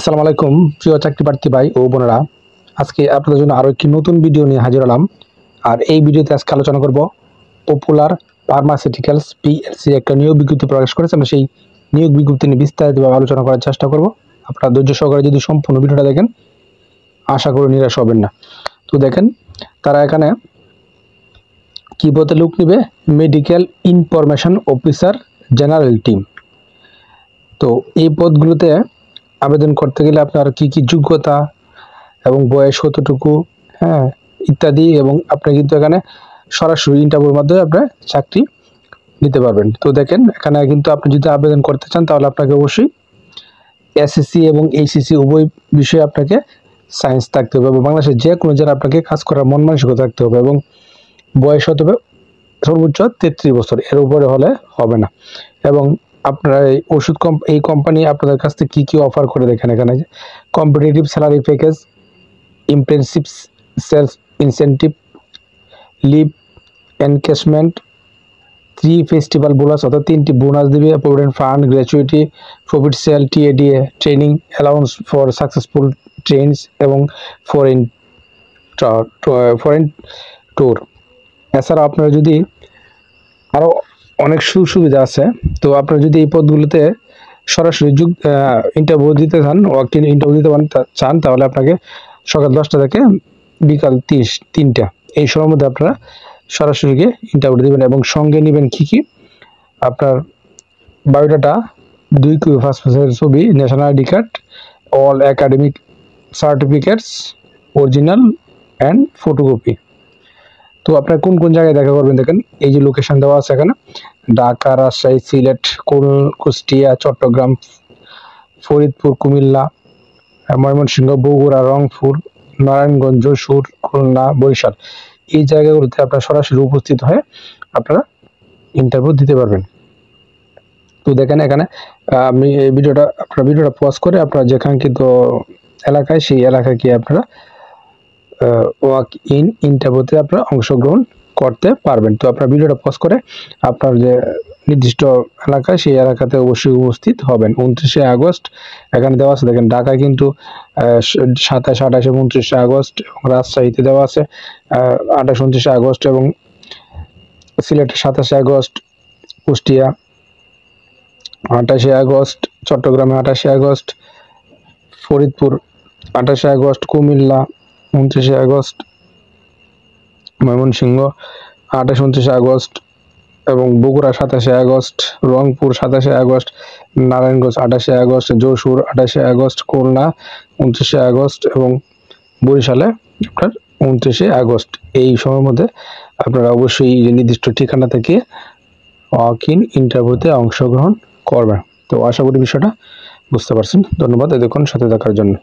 আসসালামু আলাইকুম প্রিয় চাকরি প্রার্থী ভাই ও বোনেরা, আজকে আপনাদের জন্য আরও একটি নতুন ভিডিও নিয়ে হাজির হলাম। আর এই ভিডিওতে আজকে আলোচনা করব পপুলার ফার্মাসিউটিক্যালস PLC একটা নিয়োগ বিজ্ঞপ্তি প্রকাশ করেছে। আমরা সেই নিয়োগ বিজ্ঞপ্তি নিয়ে বিস্তারিতভাবে আলোচনা করার চেষ্টা করব। আপনারা ধৈর্য সহকারে যদি সম্পূর্ণ ভিডিওটা দেখেন আশা করি নিরাশ হবেন না। তো দেখেন তারা এখানে কী পদে লোক নেবে, medical information officer general team. তো এই পদগুলোতে আবেদন করতে গেলে আপনার কি কি যোগ্যতা এবং বয়স কতটুকু ইত্যাদি, এবং আপনি কিন্তু এখানে সরাসরি ইন্টারভিউর মাধ্যমে আপনার চাকরি নিতে পারবেন। তো দেখেন এখানে কিন্তু আপনি যদি আবেদন করতে চান তাহলে আপনাকে অবশ্যই SSC এবং HSC উভয় বিষয়ে আপনাকে সায়েন্স থাকতে হবে, এবং বাংলাদেশের যে কোনো জায়গায় আপনাকে কাজ করার মন মানসিকতা থাকতে হবে, এবং বয়স হতে হবে সর্বোচ্চ 33 বছর, এর উপরে হলে হবে না। এবং আপনারা এই কোম্পানি আপনাদের কাছ থেকে কী কী অফার করে দেখেন এখানে যে competitive salary package, impressive sales incentive, leave encashment, 3 festival bonus অর্থাৎ 3টি বোনাস দিবে, provident fund, gratuity, profit sale, TADA, training allowance for successful trainees এবং ফরেন ট্যুর। এছাড়া আপনারা যদি আরও অনেক সুবিধা আছে। তো আপনারা যদি এই পদগুলোতে সরাসরি ইন্টারভিউ দিতে চান তাহলে আপনাকে সকাল 10টা থেকে বিকাল 3টা এই সময়ের মধ্যে আপনারা সরাসরি গিয়ে ইন্টারভিউ দেবেন, এবং সঙ্গে নেবেন কি কি আপনার বায়োডাটা, 2 কপি পাসপোর্টের ছবি, national ID card, all academic certificates original and photocopy. তো আপনারা কোন কোন জায়গায় দেখা করবেন দেখেন এই যে লোকেশন দেওয়া আছে এখানে ঢাকা, রাজশাহী, সিলেট, কুষ্টিয়া, চট্টগ্রাম, ফরিদপুর, কুমিল্লা, ময়মনসিংহ, বগুড়া, রংপুর, নারায়ণগঞ্জ, যশোর, খুলনা, বরিশাল। এই জায়গাগুলোতে আপনারা সরাসরি উপস্থিত হয়ে আপনারা ইন্টারভিউ দিতে পারবেন। তো দেখেন এখানে আমি এই আপনারা ভিডিওটা পজ করে আপনারা যেখানকিত এলাকায় সেই এলাকায় গিয়ে আপনারা ওয়াক ইন ইন্টারভিউতে আপনারা অংশগ্রহণ করতে পারবেন। তো আপনার ভিডিওটা পজ করে আপনার যে নির্দিষ্ট এলাকায় সেই এলাকাতে অবশ্যই উপস্থিত হবেন। 29শে আগস্ট এখানে দেওয়া আছে দেখেন, ঢাকায় কিন্তু 27, 28 এবং 29শে আগস্ট, এবং রাজশাহীতে দেওয়া আছে 28, 29শে আগস্ট, এবং সিলেটে 27শে আগস্ট, কুষ্টিয়া 28শে আগস্ট, চট্টগ্রামে 28শে আগস্ট, ফরিদপুর 28শে আগস্ট, কুমিল্লা 29শে আগস্ট, ময়মনসিংহ 28, 29শে আগস্ট, এবং বগুড়া 27শে আগস্ট, রংপুর 27শে আগস্ট, নারায়ণগঞ্জ 28শে আগস্ট, যশোর 28শে আগস্ট, খুলনা 29শে আগস্ট, এবং বরিশালে আপনার 29শে আগস্ট। এই সময়ের মধ্যে আপনারা অবশ্যই নির্দিষ্ট ঠিকানা থেকে ওয়াক ইন ইন্টারভিউতে অংশগ্রহণ করবেন। তো আশা করি বিষয়টা বুঝতে পারছেন। ধন্যবাদ এতক্ষণ সাথে থাকার জন্য।